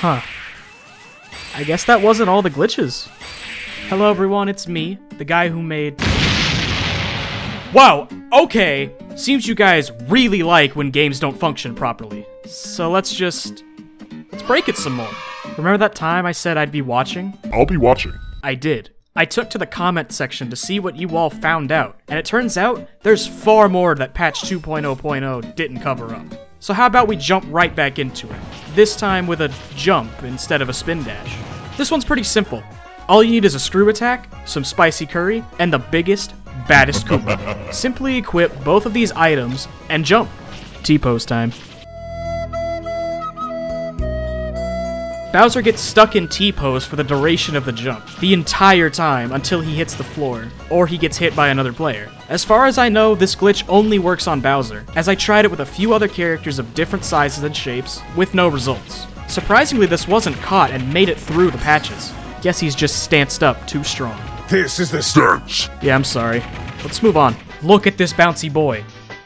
Huh. I guess that wasn't all the glitches. Hello everyone, it's me, the guy who made... Wow, okay. Seems you guys really like when games don't function properly. So let's break it some more. Remember that time I said I'd be watching? I'll be watching. I did. I took to the comment section to see what you all found out, and it turns out there's far more that patch 2.0.0 didn't cover up. So how about we jump right back into it? This time with a jump instead of a spin dash. This one's pretty simple. All you need is a screw attack, some spicy curry, and the biggest, baddest Koopa. Simply equip both of these items and jump. T-pose time. Bowser gets stuck in T-pose for the duration of the jump, the entire time until he hits the floor, or he gets hit by another player. As far as I know, this glitch only works on Bowser, as I tried it with a few other characters of different sizes and shapes, with no results. Surprisingly, this wasn't caught and made it through the patches. Guess he's just stanced up too strong. This is the stance! Yeah, I'm sorry. Let's move on. Look at this bouncy boy.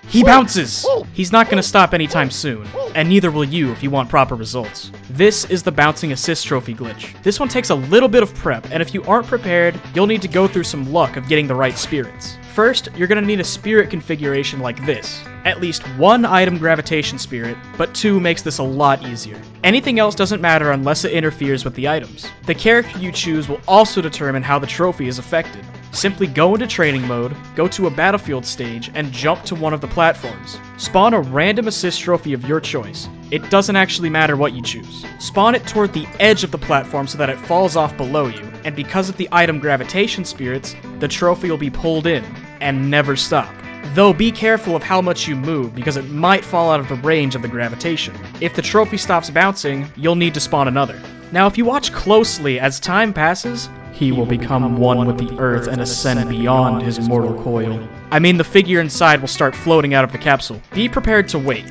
He bounces! He's not gonna stop anytime soon, and neither will you if you want proper results. This is the bouncing assist trophy glitch. This one takes a little bit of prep, and if you aren't prepared, you'll need to go through some luck of getting the right spirits. First, you're gonna need a spirit configuration like this. At least one item gravitation spirit, but two makes this a lot easier. Anything else doesn't matter unless it interferes with the items. The character you choose will also determine how the trophy is affected. Simply go into training mode, go to a battlefield stage, and jump to one of the platforms. Spawn a random assist trophy of your choice. It doesn't actually matter what you choose. Spawn it toward the edge of the platform so that it falls off below you, and because of the item gravitation spirits, the trophy will be pulled in, and never stop. Though be careful of how much you move, because it might fall out of the range of the gravitation. If the trophy stops bouncing, you'll need to spawn another. Now if you watch closely, as time passes, he will become one with the earth and ascend beyond his mortal coil. I mean, the figure inside will start floating out of the capsule. Be prepared to wait.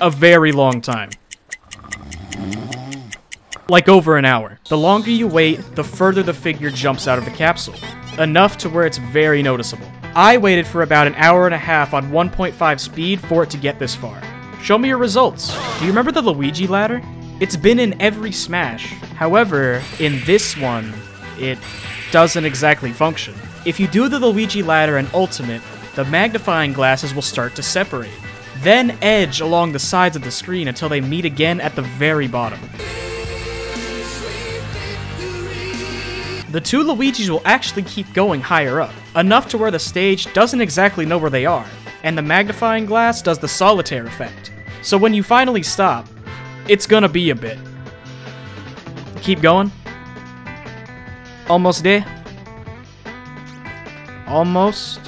A very long time. Like over an hour. The longer you wait, the further the figure jumps out of the capsule. Enough to where it's very noticeable. I waited for about an hour and a half on 1.5 speed for it to get this far. Show me your results. Do you remember the Luigi ladder? It's been in every Smash. However, in this one, it doesn't exactly function. If you do the Luigi ladder and ultimate, the magnifying glasses will start to separate, then edge along the sides of the screen until they meet again at the very bottom. The two Luigis will actually keep going higher up, enough to where the stage doesn't exactly know where they are, and the magnifying glass does the solitaire effect. So when you finally stop, it's gonna be a bit. Keep going. Almost there. Almost.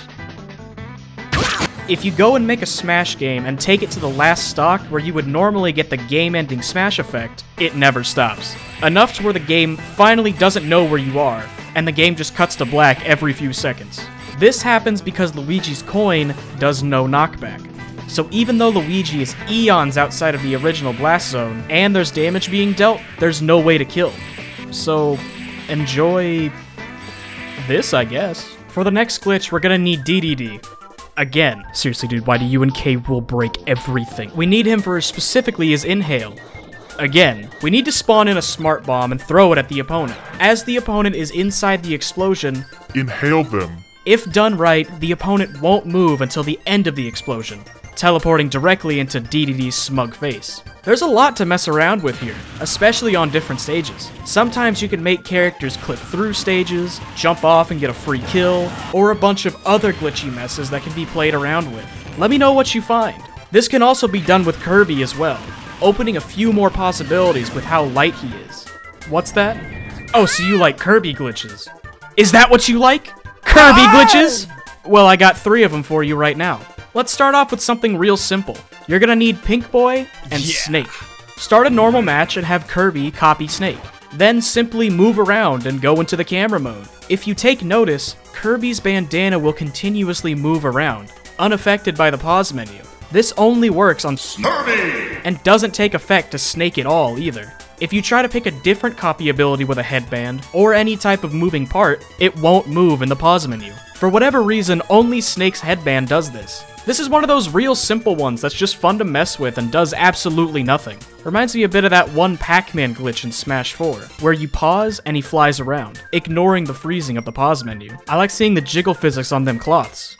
If you go and make a Smash game and take it to the last stock where you would normally get the game-ending Smash effect, it never stops. Enough to where the game finally doesn't know where you are, and the game just cuts to black every few seconds. This happens because Luigi's coin does no knockback. So even though Luigi is eons outside of the original blast zone, and there's damage being dealt, there's no way to kill. So... enjoy this, I guess. For the next glitch, we're gonna need Dedede. Again. Seriously, dude, why do you and K will break everything? We need him for specifically his inhale. Again. We need to spawn in a smart bomb and throw it at the opponent. As the opponent is inside the explosion, inhale them. If done right, the opponent won't move until the end of the explosion, teleporting directly into Dedede's smug face. There's a lot to mess around with here, especially on different stages. Sometimes you can make characters clip through stages, jump off and get a free kill, or a bunch of other glitchy messes that can be played around with. Let me know what you find. This can also be done with Kirby as well, opening a few more possibilities with how light he is. What's that? Oh, so you like Kirby glitches. Is that what you like? Kirby glitches? Well, I got 3 of them for you right now. Let's start off with something real simple. You're gonna need Pink Boy and Snake. Start a normal match and have Kirby copy Snake. Then simply move around and go into the camera mode. If you take notice, Kirby's bandana will continuously move around, unaffected by the pause menu. This only works on Kirby and doesn't take effect to Snake at all either. If you try to pick a different copy ability with a headband, or any type of moving part, it won't move in the pause menu. For whatever reason, only Snake's headband does this. This is one of those real simple ones that's just fun to mess with and does absolutely nothing. Reminds me a bit of that one Pac-Man glitch in Smash 4, where you pause and he flies around, ignoring the freezing of the pause menu. I like seeing the jiggle physics on them cloths.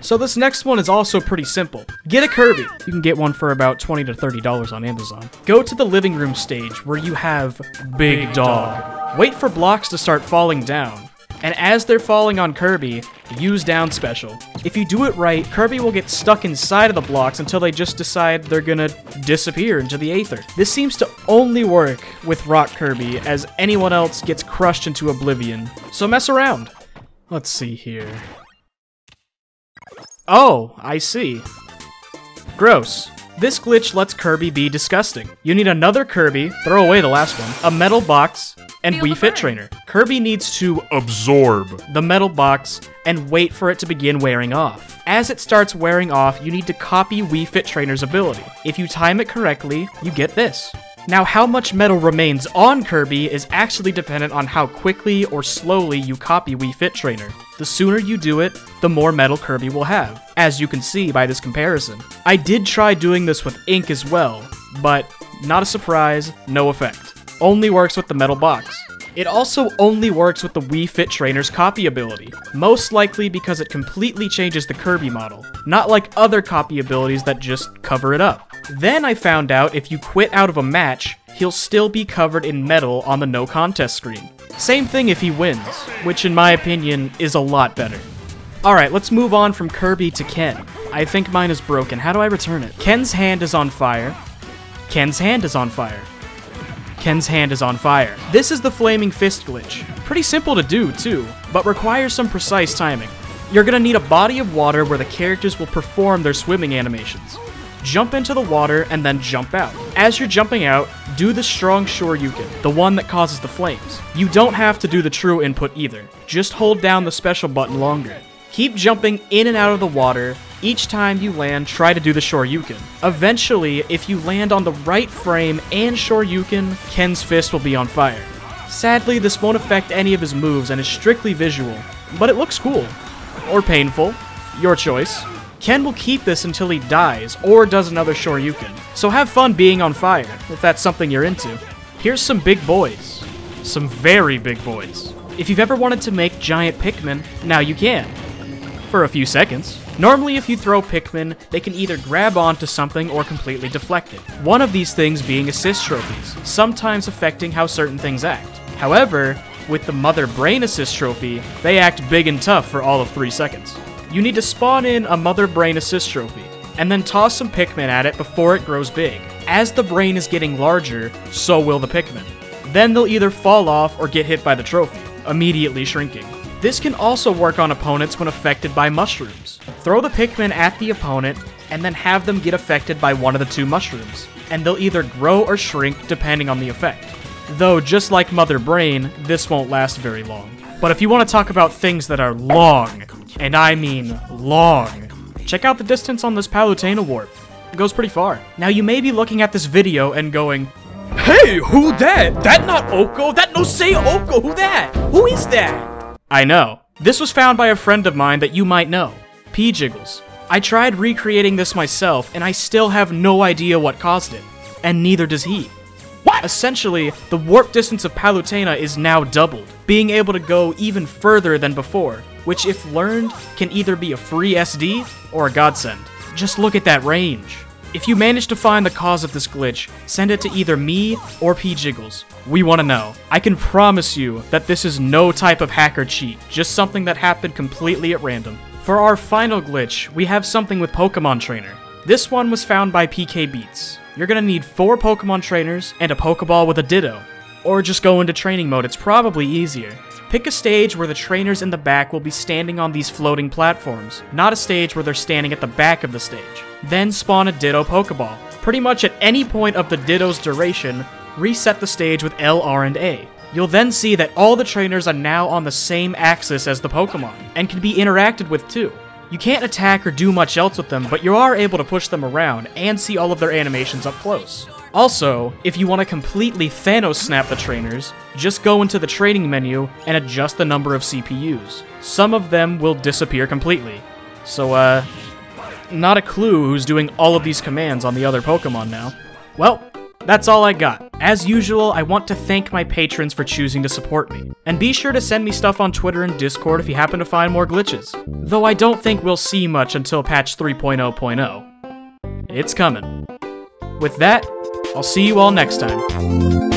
So this next one is also pretty simple. Get a Kirby. You can get one for about $20 to $30 on Amazon. Go to the living room stage where you have Big Dog. Wait for blocks to start falling down, and as they're falling on Kirby, use down special. If you do it right, Kirby will get stuck inside of the blocks until they just decide they're gonna disappear into the aether. This seems to only work with Rock Kirby, as anyone else gets crushed into oblivion. So mess around. Let's see here. Oh, I see. Gross. This glitch lets Kirby be disgusting. You need another Kirby, throw away the last one, a metal box, and Wii Fit Trainer. Kirby needs to absorb the metal box and wait for it to begin wearing off. As it starts wearing off, you need to copy Wii Fit Trainer's ability. If you time it correctly, you get this. Now, how much metal remains on Kirby is actually dependent on how quickly or slowly you copy Wii Fit Trainer. The sooner you do it, the more metal Kirby will have, as you can see by this comparison. I did try doing this with ink as well, but not a surprise, no effect. Only works with the metal box. It also only works with the Wii Fit Trainer's copy ability, most likely because it completely changes the Kirby model, not like other copy abilities that just cover it up. Then I found out if you quit out of a match, he'll still be covered in metal on the no contest screen. Same thing if he wins, which in my opinion is a lot better. Alright, let's move on from Kirby to Ken. I think mine is broken. How do I return it? Ken's hand is on fire. Ken's hand is on fire. Ken's hand is on fire. This is the flaming fist glitch. Pretty simple to do, too, but requires some precise timing. You're gonna need a body of water where the characters will perform their swimming animations. Jump into the water and then jump out. As you're jumping out, do the strong Shoryuken, the one that causes the flames. You don't have to do the true input either. Just hold down the special button longer. Keep jumping in and out of the water. Each time you land, try to do the Shoryuken. Eventually, if you land on the right frame and Shoryuken, Ken's fist will be on fire. Sadly, this won't affect any of his moves and is strictly visual, but it looks cool. Or painful. Your choice. Ken will keep this until he dies or does another Shoryuken, so have fun being on fire, if that's something you're into. Here's some big boys. Some very big boys. If you've ever wanted to make giant Pikmin, now you can. For a few seconds. Normally, if you throw Pikmin, they can either grab onto something or completely deflect it. One of these things being assist trophies, sometimes affecting how certain things act. However, with the Mother Brain assist trophy, they act big and tough for all of 3 seconds. You need to spawn in a Mother Brain assist trophy, and then toss some Pikmin at it before it grows big. As the brain is getting larger, so will the Pikmin. Then they'll either fall off or get hit by the trophy, immediately shrinking. This can also work on opponents when affected by mushrooms. Throw the Pikmin at the opponent, and then have them get affected by one of the two mushrooms, and they'll either grow or shrink depending on the effect. Though, just like Mother Brain, this won't last very long. But if you want to talk about things that are long, and I mean long, check out the distance on this Palutena warp. It goes pretty far. Now you may be looking at this video and going, "Hey, who that? That not Oko? That no say Oko? Who that? Who is that?" I know. This was found by a friend of mine that you might know, P. Jiggles. I tried recreating this myself, and I still have no idea what caused it, and neither does he. What? Essentially, the warp distance of Palutena is now doubled, being able to go even further than before, which if learned, can either be a free SD or a godsend. Just look at that range. If you manage to find the cause of this glitch, send it to either me or P. Jiggles. We want to know. I can promise you that this is no type of hacker cheat, just something that happened completely at random. For our final glitch, we have something with Pokemon Trainer. This one was found by PK Beats. You're gonna need 4 Pokemon Trainers and a Pokeball with a Ditto. Or just go into training mode, it's probably easier. Pick a stage where the trainers in the back will be standing on these floating platforms, not a stage where they're standing at the back of the stage. Then spawn a Ditto Pokeball. Pretty much at any point of the Ditto's duration, reset the stage with L, R, and A. You'll then see that all the trainers are now on the same axis as the Pokemon, and can be interacted with too. You can't attack or do much else with them, but you are able to push them around and see all of their animations up close. Also, if you want to completely Thanos snap the trainers, just go into the training menu and adjust the number of CPUs. Some of them will disappear completely. So, not a clue who's doing all of these commands on the other Pokemon now. Well, that's all I got. As usual, I want to thank my patrons for choosing to support me. And be sure to send me stuff on Twitter and Discord if you happen to find more glitches. Though I don't think we'll see much until patch 3.0.0. It's coming. With that, I'll see you all next time.